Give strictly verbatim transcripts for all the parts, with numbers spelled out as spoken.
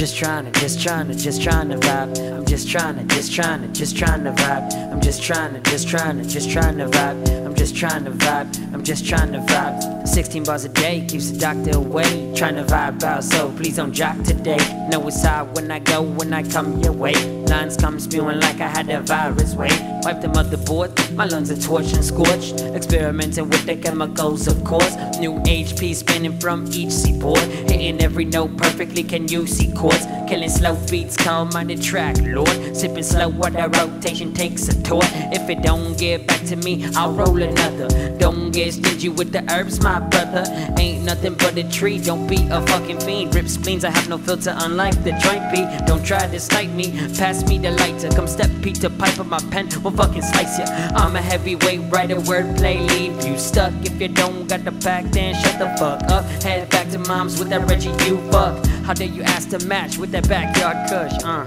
just trying to, just trying to, just trying to vibe. I'm just trying to, just trying to, just trying to vibe. I'm just trying to, just trying to, just trying to vibe. I'm just trying to vibe. I'm just trying to vibe. sixteen bars a day keeps the doctor away. Trying to vibe out, so please don't jock today. Know it's hard when I go, when I come your way. Lines come spewing like I had a virus way. Wipe the motherboard, my lungs are torched and scorched. Experimenting with the chemicals, of course. New H P spinning from each seaport. Hitting every note perfectly, can you see chords? Killing slow beats, calm on the track, Lord. Sipping slow while the rotation takes a tour. If it don't get back to me, I'll roll another. Don't get stingy with the herbs, my brother. Ain't nothing but a tree, don't be a fucking fiend. Rip spleens, I have no filter, unlike the joint beat. Don't try to snipe me, pass me the lighter. Come step Peter Piper, my pen will fucking slice ya. I'm a heavyweight writer, wordplay leave you stuck. If you don't got the pack, then shut the fuck up. Head back to mom's with that Reggie, you fuck. How dare you ask to match with that backyard kush? Uh,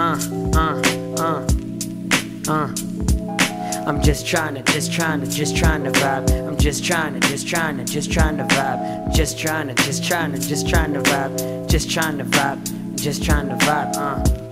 uh, uh, uh, uh. I'm just trying to, just trying to, just trying to vibe. I'm just trying to, just trying to, just trying to vibe. Just trying to, just trying to, just trying to vibe. Just trying to vibe, just trying to vibe. Uh.